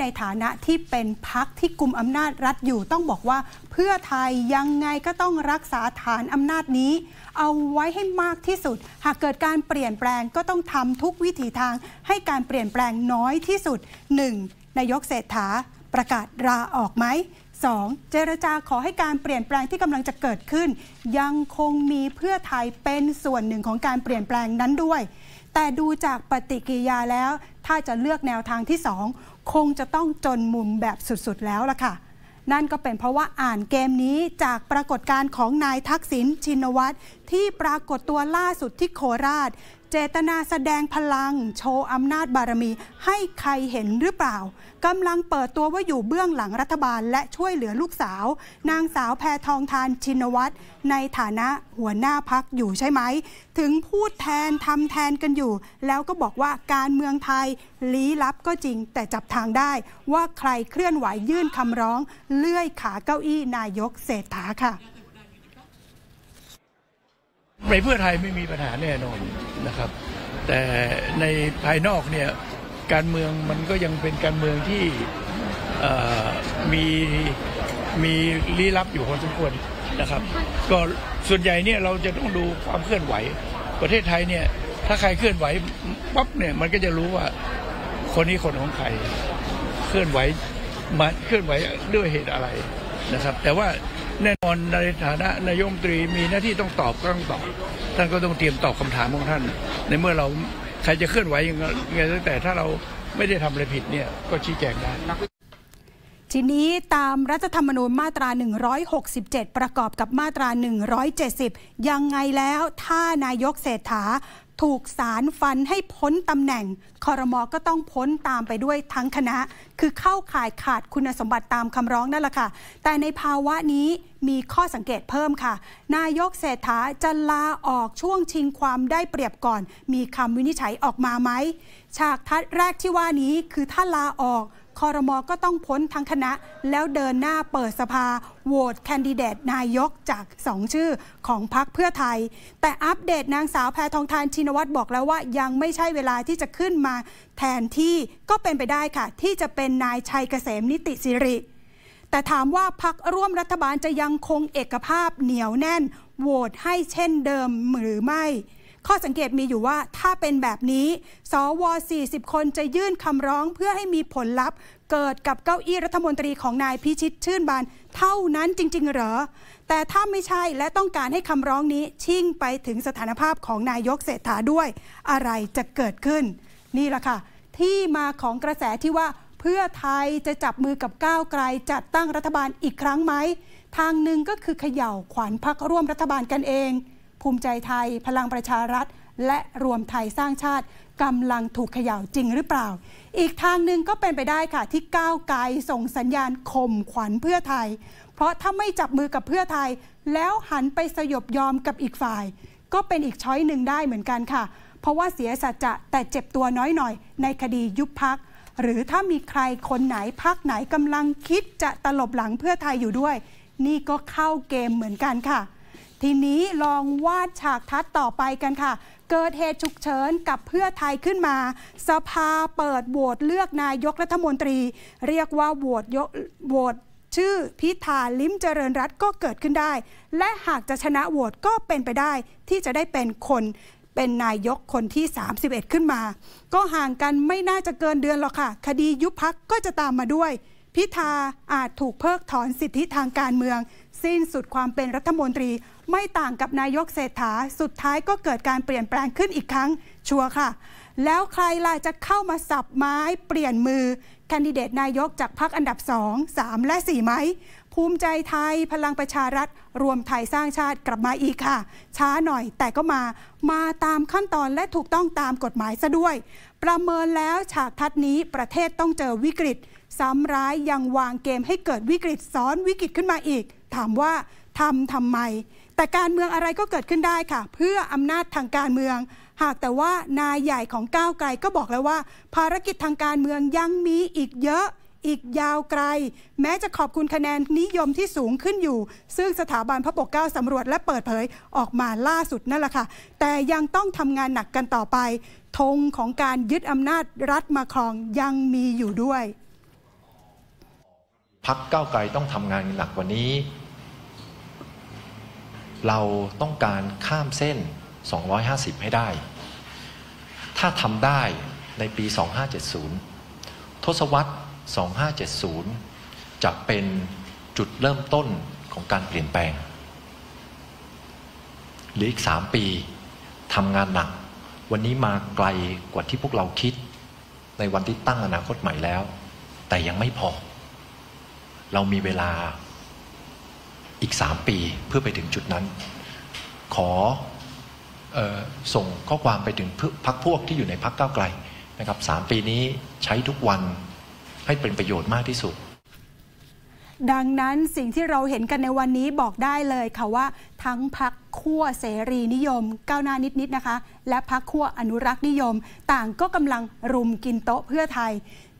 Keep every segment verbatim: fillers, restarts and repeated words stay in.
ในฐานะที่เป็นพรรคที่กุมอำนาจรัฐอยู่ต้องบอกว่าเพื่อไทยยังไงก็ต้องรักษาฐานอำนาจนี้เอาไว้ให้มากที่สุดหากเกิดการเปลี่ยนแปลงก็ต้องทำทุกวิถีทางให้การเปลี่ยนแปลงน้อยที่สุด หนึ่ง. นายกเศรษฐาประกาศลาออกไหม สอง. เจรจาขอให้การเปลี่ยนแปลงที่กำลังจะเกิดขึ้นยังคงมีเพื่อไทยเป็นส่วนหนึ่งของการเปลี่ยนแปลงนั้นด้วยแต่ดูจากปฏิกิริยาแล้วถ้าจะเลือกแนวทางที่สองคงจะต้องจนมุมแบบสุดๆแล้วล่ะค่ะนั่นก็เป็นเพราะว่าอ่านเกมนี้จากปรากฏการณ์ของนายทักษิณชินวัตรที่ปรากฏตัวล่าสุดที่โคราชเจตนาแสดงพลังโชว์อำนาจบารมีให้ใครเห็นหรือเปล่ากำลังเปิดตัวว่าอยู่เบื้องหลังรัฐบาลและช่วยเหลือลูกสาวนางสาวแพทองธารชินวัตรในฐานะหัวหน้าพรรคอยู่ใช่ไหมถึงพูดแทนทำแทนกันอยู่แล้วก็บอกว่าการเมืองไทยลี้ลับก็จริงแต่จับทางได้ว่าใครเคลื่อนไหวยื่นคำร้องเลื่อยขาเก้าอี้นายกเศรษฐาค่ะในเพื่อไทยไม่มีปัญหาแน่นอนนะครับแต่ในภายนอกเนี่ยการเมืองมันก็ยังเป็นการเมืองที่มีมีลี้ลับอยู่พอสมควรนะครับก็ส่วนใหญ่เนี่ยเราจะต้องดูความเคลื่อนไหวประเทศไทยเนี่ยถ้าใครเคลื่อนไหวปั๊บเนี่ยมันก็จะรู้ว่าคนนี้คนของใครเคลื่อนไหวมาเคลื่อนไหวด้วยเหตุอะไรนะครับแต่ว่าแน่นอนในฐานะนายกรัฐมนตรีมีหน้าที่ต้องตอบก็ต้องตอบท่านก็ต้องเตรียมตอบคำถามของท่านในเมื่อเราใครจะเคลื่อนไหวยังไงแต่ถ้าเราไม่ได้ทำอะไรผิดเนี่ยก็ชี้แจงได้ทีนี้ตามรัฐธรรมนูญมาตราหนึ่งร้อยหกสิบเจ็ดประกอบกับมาตราหนึ่งร้อยเจ็ดสิบยังไงแล้วถ้านายกเศรษฐาถูกศาลฟันให้พ้นตำแหน่งครม.ก็ต้องพ้นตามไปด้วยทั้งคณะคือเข้าข่ายขาดคุณสมบัติตามคำร้องนั่นแหละค่ะแต่ในภาวะนี้มีข้อสังเกตเพิ่มค่ะนายกเศรษฐาจะลาออกช่วงชิงความได้เปรียบก่อนมีคำวินิจฉัยออกมาไหมฉากทัศน์แรกที่ว่านี้คือถ้าลาออกครม.ก็ต้องพ้นทั้งคณะแล้วเดินหน้าเปิดสภาโหวตแคนดิเดตนายกจากสองชื่อของพรรคเพื่อไทยแต่อัปเดตนางสาวแพทองธารชินวัตรบอกแล้วว่ายังไม่ใช่เวลาที่จะขึ้นมาแทนที่ก็เป็นไปได้ค่ะที่จะเป็นนายชัยเกษมนิติสิริแต่ถามว่าพรรคร่วมรัฐบาลจะยังคงเอกภาพเหนียวแน่นโหวตให้เช่นเดิมหรือไม่ข้อสังเกตมีอยู่ว่าถ้าเป็นแบบนี้สวสี่สิบคนจะยื่นคำร้องเพื่อให้มีผลลัพธ์เกิดกับเก้าอี้รัฐมนตรีของนายพิชิตชื่นบานเท่านั้นจริงๆเหรอแต่ถ้าไม่ใช่และต้องการให้คำร้องนี้ชิ่งไปถึงสถานภาพของนายกเศรษฐาด้วยอะไรจะเกิดขึ้นนี่แหละค่ะที่มาของกระแสที่ว่าเพื่อไทยจะจับมือกับก้าวไกลจัดตั้งรัฐบาลอีกครั้งไหมทางหนึ่งก็คือเขย่าขวัญพรรคร่วมรัฐบาลกันเองภูมิใจไทยพลังประชารัฐและรวมไทยสร้างชาติกำลังถูกเขย่าจริงหรือเปล่าอีกทางหนึ่งก็เป็นไปได้ค่ะที่ก้าวไกลส่งสัญญาณข่มขวัญเพื่อไทยเพราะถ้าไม่จับมือกับเพื่อไทยแล้วหันไปสยบยอมกับอีกฝ่ายก็เป็นอีกช้อยหนึ่งได้เหมือนกันค่ะเพราะว่าเสียสัจจะแต่เจ็บตัวน้อยหน่อยในคดียุบพรรคหรือถ้ามีใครคนไหนพรรคไหนกำลังคิดจะตลบหลังเพื่อไทยอยู่ด้วยนี่ก็เข้าเกมเหมือนกันค่ะทีนี้ลองวาดฉากทัศน์ต่อไปกันค่ะเกิดเหตุฉุกเฉินกับเพื่อไทยขึ้นมาสภาเปิดโหวตเลือกนายกรัฐมนตรีเรียกว่าโหวตยกโหวตชื่อพิธาลิ้มเจริญรัตน์ก็เกิดขึ้นได้และหากจะชนะโหวตก็เป็นไปได้ที่จะได้เป็นคนเป็นนายกคนที่สามสิบเอ็ดขึ้นมาก็ห่างกันไม่น่าจะเกินเดือนหรอกค่ะคดียุบพรรคก็จะตามมาด้วยพิธาอาจถูกเพิกถอนสิทธิทางการเมืองสิ้นสุดความเป็นรัฐมนตรีไม่ต่างกับนายกเศรษฐาสุดท้ายก็เกิดการเปลี่ยนแปลงขึ้นอีกครั้งชัวร์ค่ะแล้วใครล่ะจะเข้ามาสับไม้เปลี่ยนมือแคนดิเดตนายกจากพรรคอันดับสอง สาม และสี่ไหมภูมิใจไทยพลังประชารัฐรวมไทยสร้างชาติกลับมาอีกค่ะช้าหน่อยแต่ก็มามาตามขั้นตอนและถูกต้องตามกฎหมายซะด้วยประเมินแล้วฉากทัศน์นี้ประเทศต้องเจอวิกฤตซ้ำร้ายยังวางเกมให้เกิดวิกฤตซ้อนวิกฤตขึ้นมาอีกถามว่าทำทำไมแต่การเมืองอะไรก็เกิดขึ้นได้ค่ะเพื่ออำนาจทางการเมืองหากแต่ว่านายใหญ่ของก้าวไกลก็บอกแล้วว่าภารกิจทางการเมืองยังมีอีกเยอะอีกยาวไกลแม้จะขอบคุณคะแนนนิยมที่สูงขึ้นอยู่ซึ่งสถาบันพระปกเกล้าสำรวจและเปิดเผยออกมาล่าสุดนั่นแหละค่ะแต่ยังต้องทำงานหนักกันต่อไปธงของการยึดอำนาจรัฐมาครองยังมีอยู่ด้วย พรรคก้าวไกลต้องทำงานหนักกว่านี้เราต้องการข้ามเส้นสองร้อยห้าสิบให้ได้ถ้าทำได้ในปีสองพันห้าร้อยเจ็ดสิบทศวรรษสองพันห้าร้อยเจ็ดสิบจะเป็นจุดเริ่มต้นของการเปลี่ยนแปลงหรืออีกสามปีทำงานหนักวันนี้มาไกลกว่าที่พวกเราคิดในวันที่ตั้งอนาคตใหม่แล้วแต่ยังไม่พอเรามีเวลาอีกสามปีเพื่อไปถึงจุดนั้นขอเอ่อส่งข้อความไปถึงพรรคพวกที่อยู่ในพรรคก้าวไกลนะครับสามปีนี้ใช้ทุกวันให้เป็นประโยชน์มากที่สุดดังนั้นสิ่งที่เราเห็นกันในวันนี้บอกได้เลยค่ะว่าทั้งพรรคขั้วเสรีนิยมก้าวหน้านิดๆนะคะและพรรคขั้วอนุรักษ์นิยมต่างก็กำลังรุมกินโต๊ะเพื่อไทย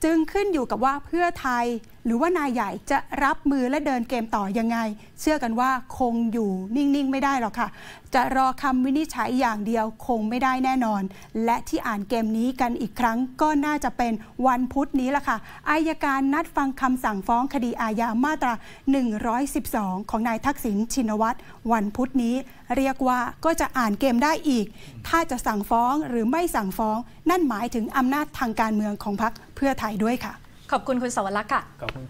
จึงขึ้นอยู่กับว่าเพื่อไทยหรือว่านายใหญ่จะรับมือและเดินเกมต่อยังไงเชื่อกันว่าคงอยู่นิ่งๆไม่ได้หรอกค่ะจะรอคำวินิจฉัยอย่างเดียวคงไม่ได้แน่นอนและที่อ่านเกมนี้กันอีกครั้งก็น่าจะเป็นวันพุธนี้แหละค่ะอัยการนัดฟังคำสั่งฟ้องคดีอาญามาตราหนึ่งร้อยสิบสองของนายทักษิณชินวัตรวันพุธนี้เรียกว่าก็จะอ่านเกมได้อีกถ้าจะสั่งฟ้องหรือไม่สั่งฟ้องนั่นหมายถึงอำนาจทางการเมืองของพรรคเพื่อไทยด้วยค่ะขอบคุณคุณสวรักษ์ค่ะ